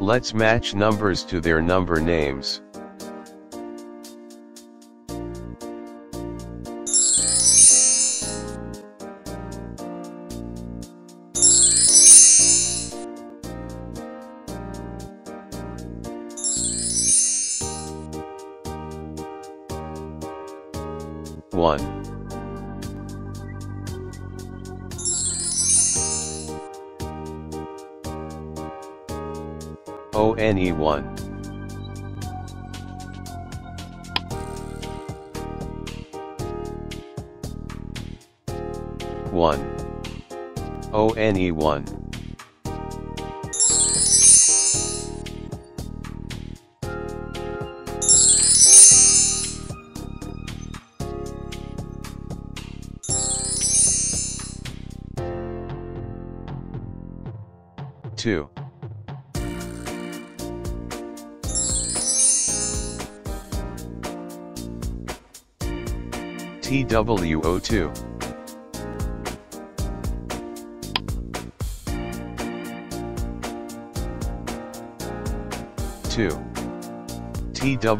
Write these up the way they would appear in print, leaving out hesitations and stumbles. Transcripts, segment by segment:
Let's match numbers to their number names. One. 1. One. One. Two. 2. 2. 2.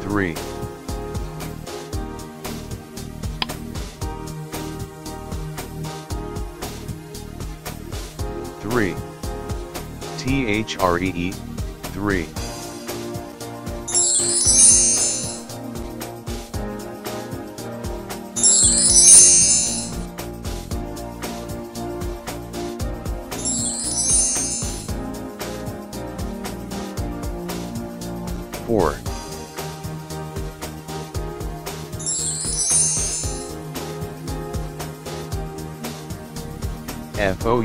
3. 3. 3. 3. 4. 4. 4.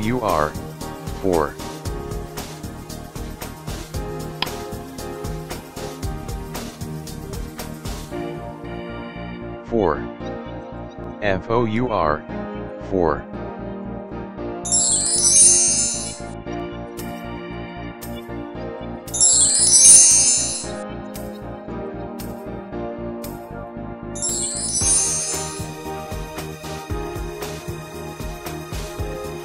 4. 5.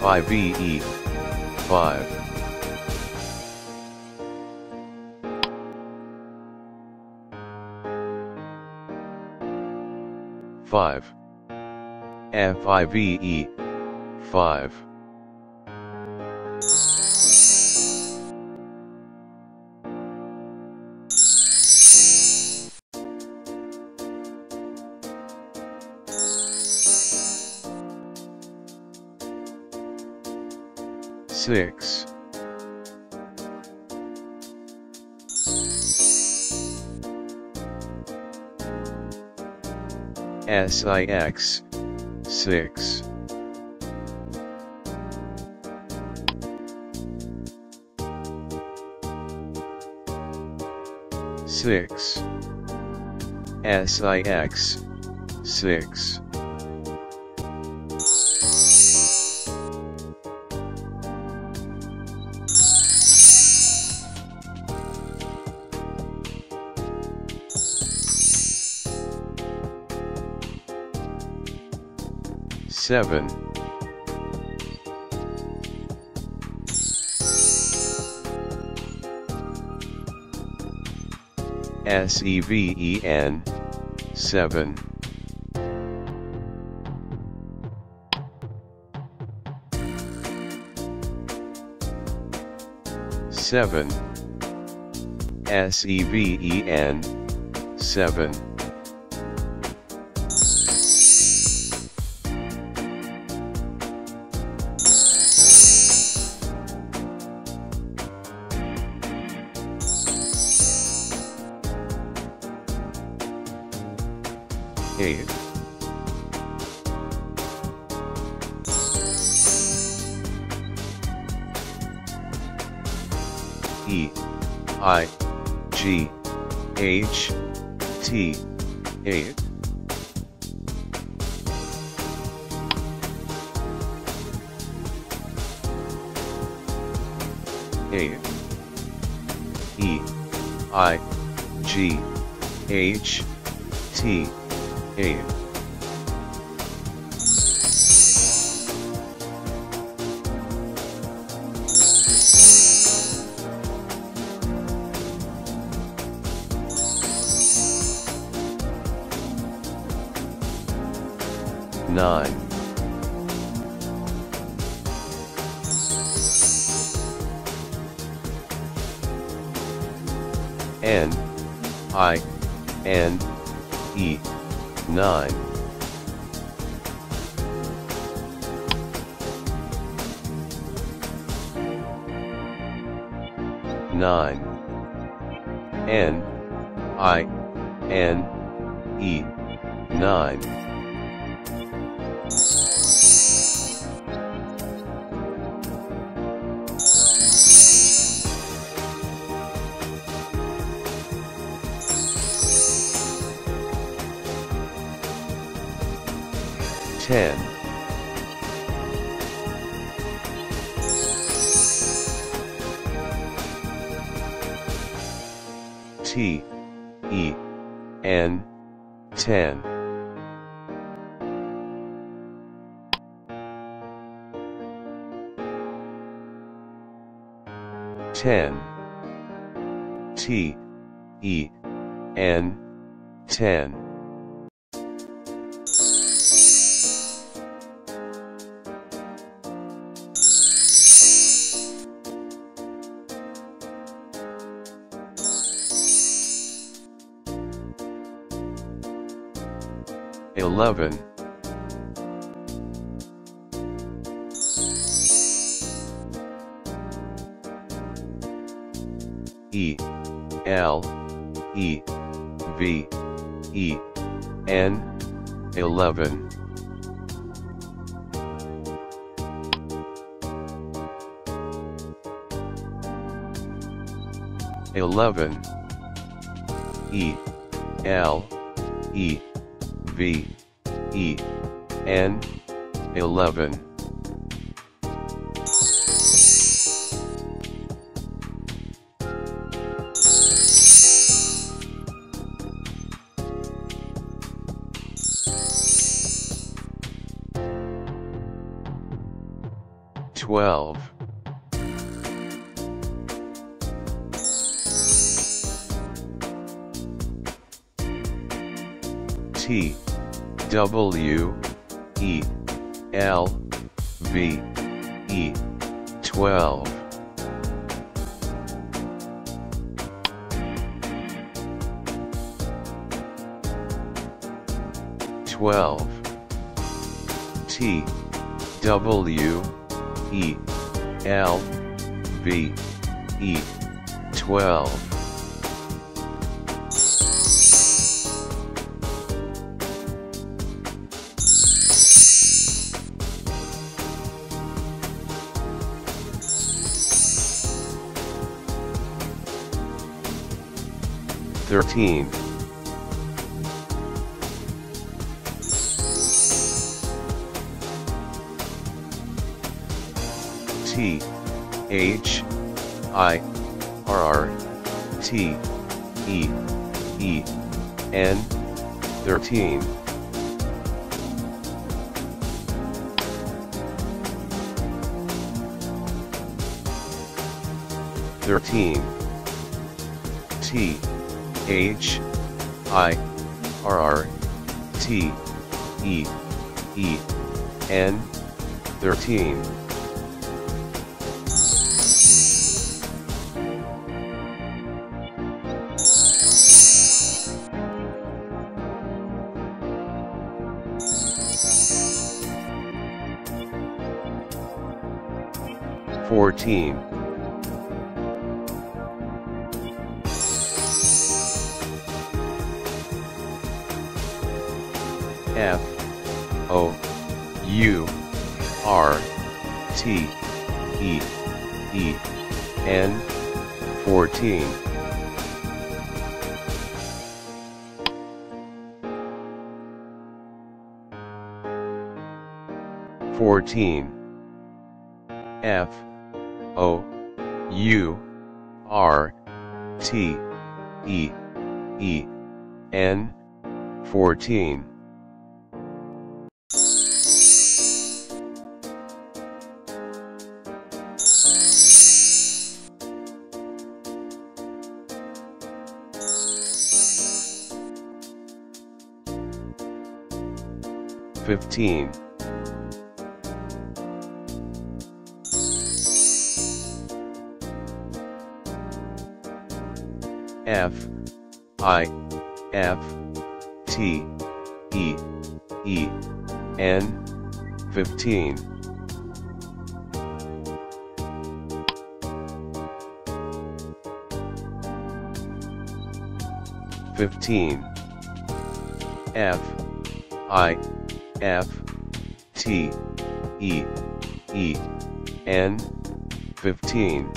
5. 5. 5. 6. 6. 6. 6. 7. 7. 7. 7. 8. IGHT 8. AIGHTA. Nine. NINE 9. Nine. NINE 9. Ten. TEN 10. 10. TEN 10. 11. 11. 11. 11. ELEVEN 11. 12. 12. 12. 12. TWELVE 12. 13. THIRTEN 13. 13. THIRTEN 13. 14. 14. 14. F O U R T E E N 14. Fifteen. 15. 15. F I F T E E N 15.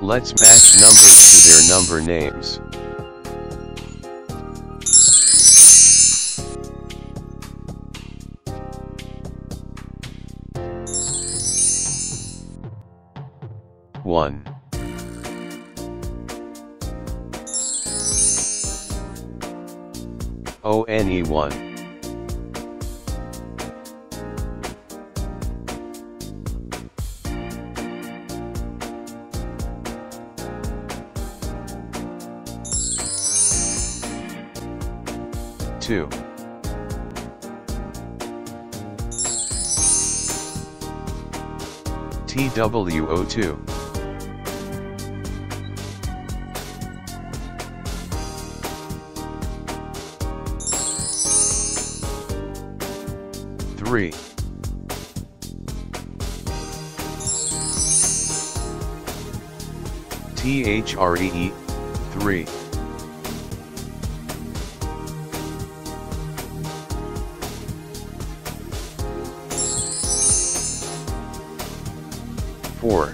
Let's match numbers to their number names. 1. 1. 2. 2. 3. 3. 4.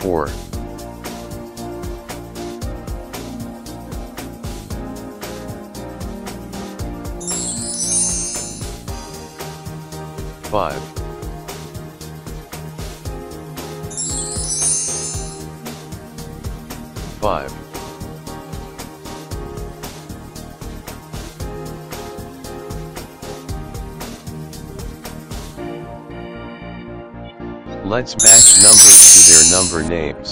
4. 5. Let's match numbers to their number names.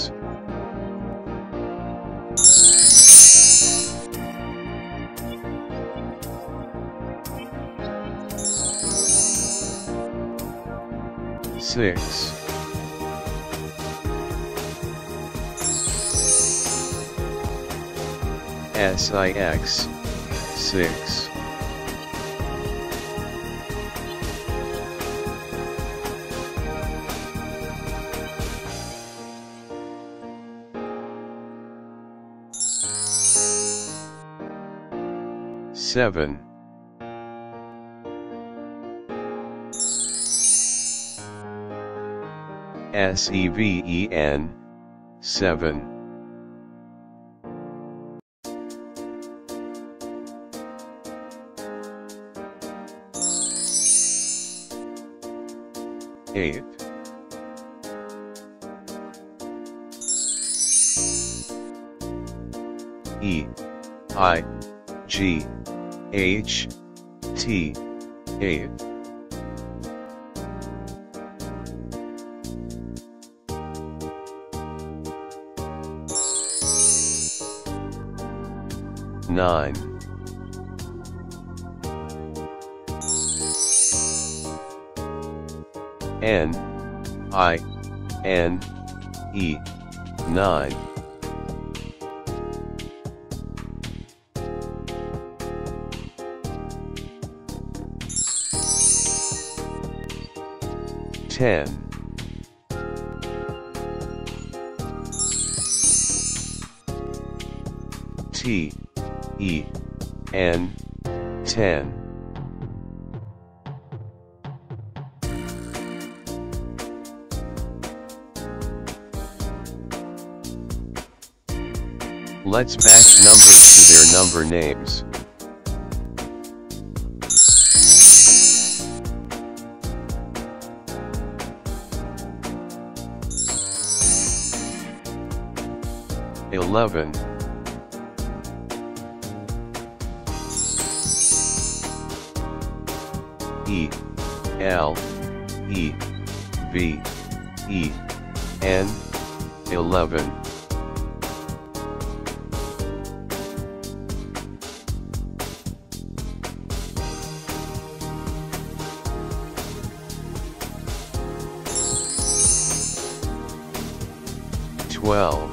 6. 6. 7. 7. 8. 8. 9. 9. 10. 10. 11. Let's batch numbers to their number names. Eleven. 11. 12. 12.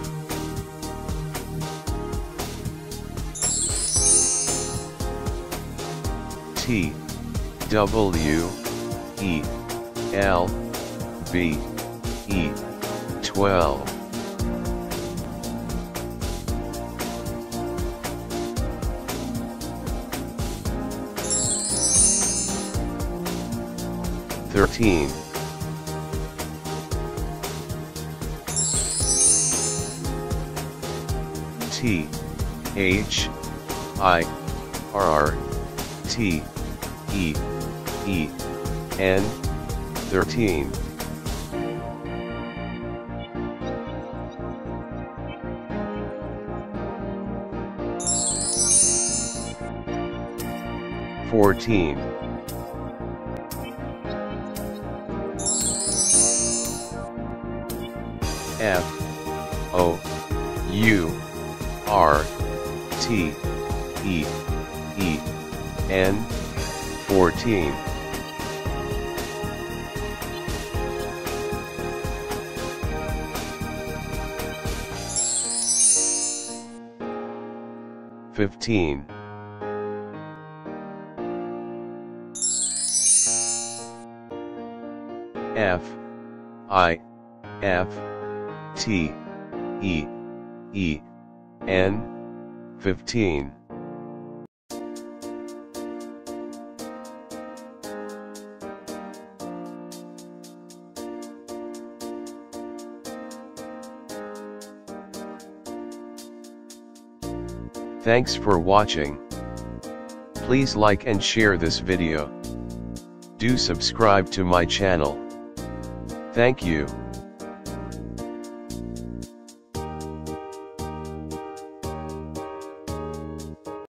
13. 13. 13. 14. 14. 15. 15. Thanks for watching. Please like and share this video. Do subscribe to my channel. Thank you.